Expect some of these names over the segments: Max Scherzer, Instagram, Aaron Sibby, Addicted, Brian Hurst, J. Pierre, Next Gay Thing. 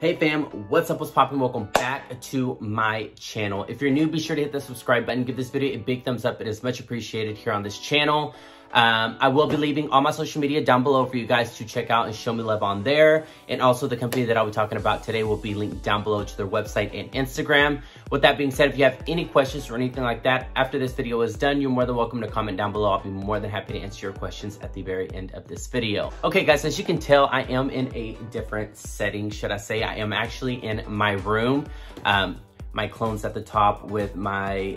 Hey fam, what's up, what's poppin'? Welcome back to my channel. If you're new, be sure to hit the subscribe button, give this video a big thumbs up. It is much appreciated here on this channel. I will be leaving all my social media down below for you guys to check out and show me love on there. And also the company that I'll be talking about today will be linked down below to their website and Instagram. With that being said, if you have any questions or anything like that after this video is done, you're more than welcome to comment down below. I'll be more than happy to answer your questions at the very end of this video. Okay guys, as you can tell, I am in a different setting, should I say. I am actually in my room. My clone's at the top with my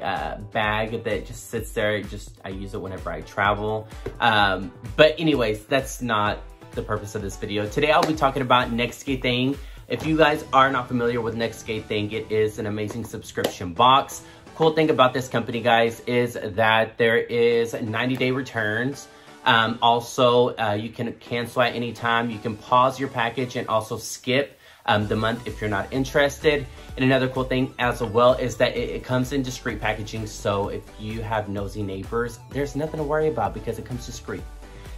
bag that just sits there. I use it whenever I travel. But anyways, that's not the purpose of this video. Today I'll be talking about Next Gay Thing. If you guys are not familiar with Next Gay Thing, it is an amazing subscription box. Cool thing about this company, guys, is that there is 90-day returns. Also, you can cancel at any time. You can pause your package and also skip the month if you're not interested. And another cool thing as well is that it comes in discreet packaging, so if you have nosy neighbors, there's nothing to worry about because it comes discreet.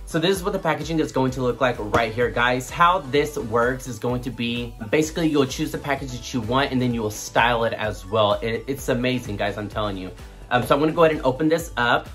So this is what the packaging is going to look like right here, guys. How this works is going to be, basically you'll choose the package that you want and then you will style it as well. It's amazing, guys, I'm telling you. So I'm gonna go ahead and open this up.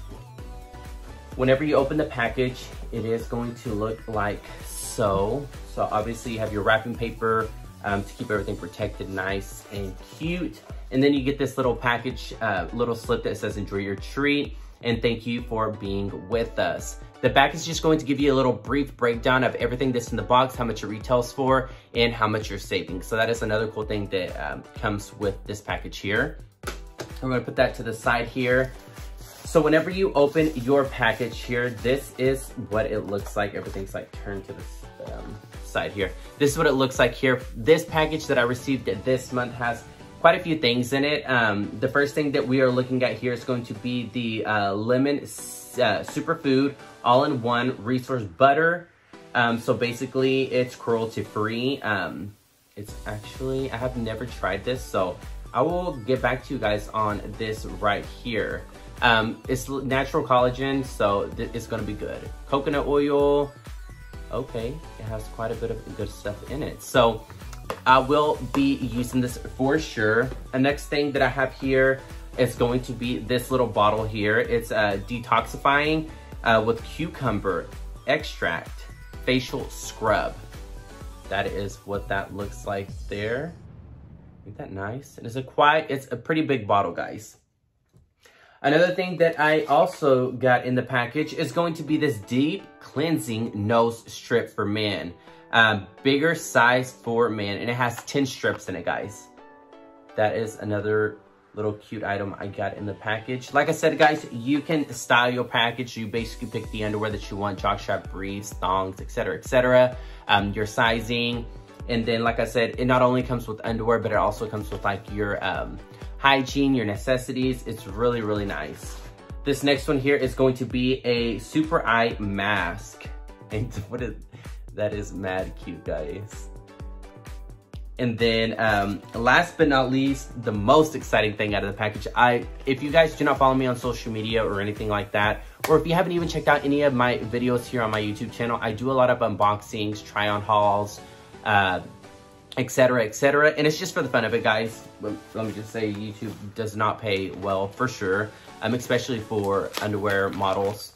Whenever you open the package, it is going to look like so. So obviously you have your wrapping paper to keep everything protected, nice and cute. And then you get this little package, little slip that says enjoy your treat and thank you for being with us. The back is just going to give you a little brief breakdown of everything that's in the box, how much it retails for, and how much you're saving. So that is another cool thing that comes with this package here. I'm gonna put that to the side here. So whenever you open your package here, this is what it looks like. Everything's like turned to the side here. This is what it looks like here. This package that I received this month has quite a few things in it. The first thing that we are looking at here is going to be the lemon superfood all-in-one resource butter. So basically it's cruelty-free. It's actually, I have never tried this, so I will get back to you guys on this right here. It's natural collagen, so it's gonna be good. Coconut oil, okay, it has quite a bit of good stuff in it. So I will be using this for sure. The next thing that I have here is going to be this little bottle here. It's detoxifying with cucumber extract facial scrub. That is what that looks like there. Isn't that nice? And it's a pretty big bottle, guys. Another thing that I also got in the package is going to be this deep cleansing nose strip for men. Bigger size for men, and it has 10 strips in it, guys. That is another little cute item I got in the package. Like I said, guys, you can style your package. You basically pick the underwear that you want, jockstrap, briefs, thongs, etc., etc. Your sizing. And then, like I said, it not only comes with underwear, but it also comes with like your hygiene, your necessities. It's really, really nice. This next one here is going to be a super eye mask. And that is mad cute, guys. And then last but not least, the most exciting thing out of the package. If you guys do not follow me on social media or anything like that, or if you haven't even checked out any of my videos here on my YouTube channel, I do a lot of unboxings, try on hauls, etc., etc., and it's just for the fun of it, guys. Let me just say, YouTube does not pay well for sure, especially for underwear models.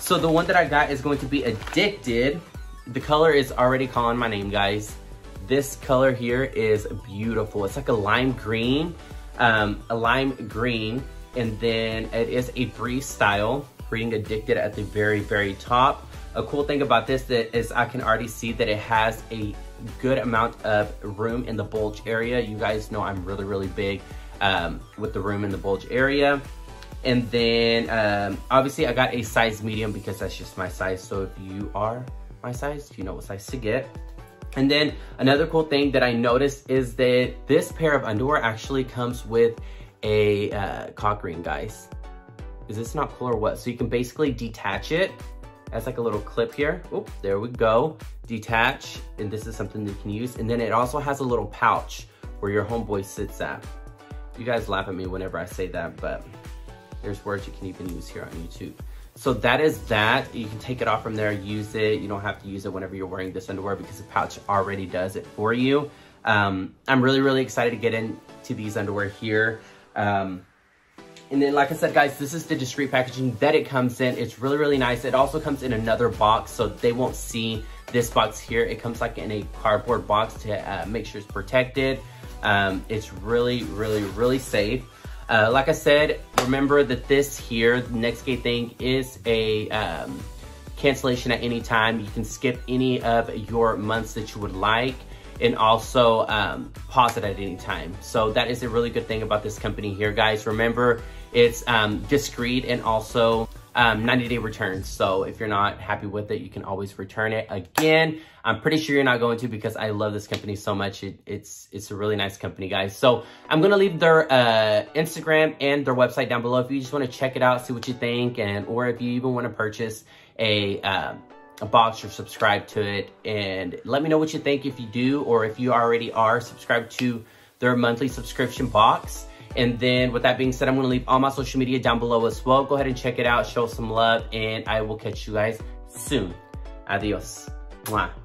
So the one that I got is going to be Addicted. The color is already calling my name, guys. This color here is beautiful. It's like a lime green, and then it is a brief style, reading Addicted at the very, very top. A cool thing about this is I can already see that it has a good amount of room in the bulge area. You guys know I'm really, really big with the room in the bulge area. And then obviously I got a size medium because that's just my size. So if you are my size, you know what size to get. And then another cool thing that I noticed is that this pair of underwear actually comes with a cock ring, guys. Is this not cool or what? So you can basically detach it. That's like a little clip here. Oop, there we go. Detach, and this is something that you can use. And then it also has a little pouch where your homeboy sits at. You guys laugh at me whenever I say that, but there's words you can even use here on YouTube. So that is that. You can take it off from there, use it. You don't have to use it whenever you're wearing this underwear because the pouch already does it for you. I'm really excited to get into these underwear here. And then, like I said, guys, this is the discreet packaging that it comes in. It's really nice. It also comes in another box, so they won't see this box here. It comes like in a cardboard box to make sure it's protected. It's really safe. Like I said, remember that this here, the Next Gay Thing, is a cancellation at any time. You can skip any of your months that you would like, and also pause it at any time. So that is a really good thing about this company here, guys. Remember, it's discreet and also 90-day returns. So if you're not happy with it, you can always return it. Again, I'm pretty sure you're not going to, because I love this company so much. It's a really nice company, guys. So I'm gonna leave their Instagram and their website down below if you just wanna check it out, see what you think, and or if you even wanna purchase a box or subscribe to it, and let me know what you think if you do, or if you already are subscribed to their monthly subscription box. And then with that being said, I'm going to leave all my social media down below as well. Go ahead and check it out, show some love, and I will catch you guys soon. Adios. Mwah.